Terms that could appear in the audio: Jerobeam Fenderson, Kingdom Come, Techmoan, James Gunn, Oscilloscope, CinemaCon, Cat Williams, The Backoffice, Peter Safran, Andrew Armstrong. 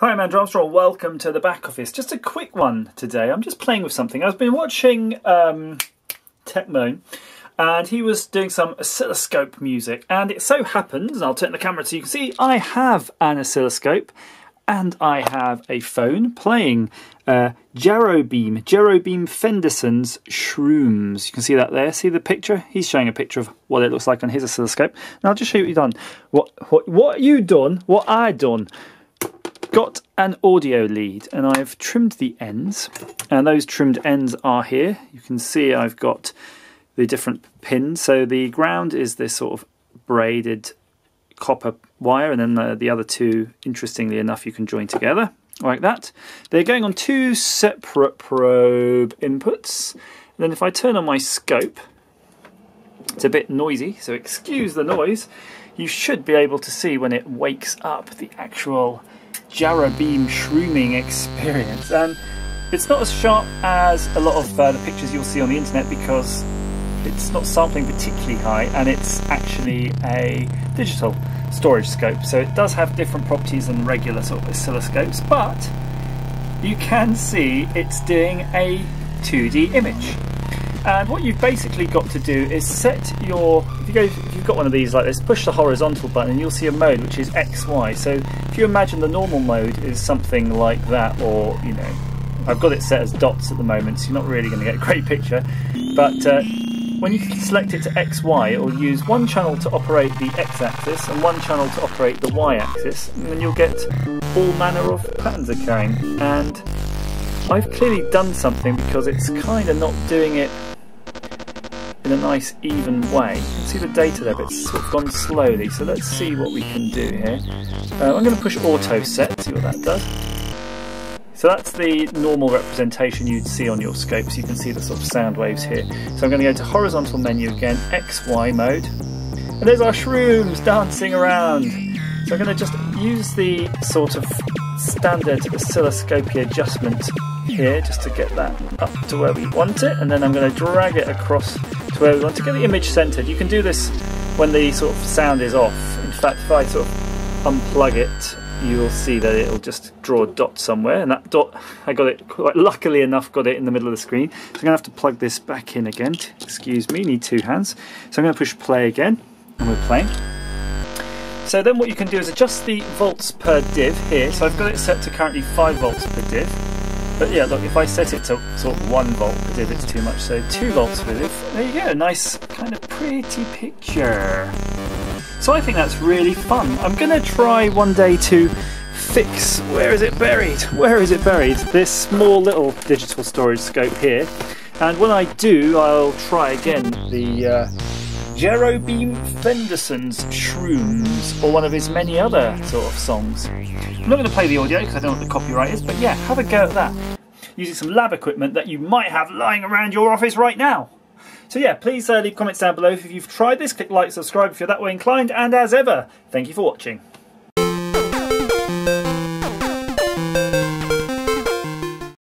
Hi, I'm Andrew Armstrong. Welcome to the back office. Just a quick one today. I'm just playing with something. I've been watching Techmoan, and he was doing some oscilloscope music. And it so happens, and I'll turn the camera so you can see, I have an oscilloscope, and I have a phone playing Jerobeam Fenderson's Shrooms. You can see that there. See the picture? He's showing a picture of what it looks like on his oscilloscope. Now I'll just show you what you've done. What I done. Got an audio lead, and I've trimmed the ends, and those trimmed ends are here. You can see I've got the different pins. So the ground is this sort of braided copper wire, and then the other two, interestingly enough, you can join together like that. They're going on two separate probe inputs, and then if I turn on my scope, it's a bit noisy, so excuse the noise. You should be able to see when it wakes up the actual Jerobeam shrooming experience, and it's not as sharp as a lot of the pictures you'll see on the internet because it's not sampling particularly high, and it's actually a digital storage scope, so it does have different properties than regular sort of oscilloscopes, but you can see it's doing a 2D image. And what you've basically got to do is set your, if you've got one of these like this, push the horizontal button and you'll see a mode which is XY. So if you imagine the normal mode is something like that, or, you know, I've got it set as dots at the moment, so you're not really going to get a great picture. But when you select it to XY, it will use one channel to operate the X axis and one channel to operate the Y axis, and then you'll get all manner of patterns occurring. And I've clearly done something because it's kind of not doing it in a nice even way. You can see the data there, but it's sort of gone slowly, so let's see what we can do here. I'm going to push auto set, see what that does. So that's the normal representation you'd see on your scope, so you can see the sort of sound waves here. So I'm going to go to horizontal menu again, XY mode, and there's our shrooms dancing around. So I'm going to just use the sort of standard oscilloscope adjustment here just to get that up to where we want it, and then I'm going to drag it across to where we want to get the image centered. You can do this when the sort of sound is off. In fact, if I sort of unplug it, you'll see that it'll just draw a dot somewhere, and that dot, I got it quite luckily enough, got it in the middle of the screen. So I'm going to have to plug this back in again. Excuse me, need two hands. So I'm going to push play again, and we're playing. So then what you can do is adjust the volts per div here. So I've got it set to currently 5 volts per div. But yeah, look, if I set it to sort of 1 volt per div, it's too much, so 2 volts per div. There you go, nice kind of pretty picture. So I think that's really fun. I'm going to try one day to fix, where is it buried? This small little digital storage scope here. And when I do, I'll try again the Jerobeam Fenderson's Shrooms, or one of his many other sort of songs. I'm not going to play the audio because I don't know what the copyright is, but yeah, have a go at that. Using some lab equipment that you might have lying around your office right now. So yeah, please leave comments down below if you've tried this. Click like, subscribe if you're that way inclined, and as ever, thank you for watching.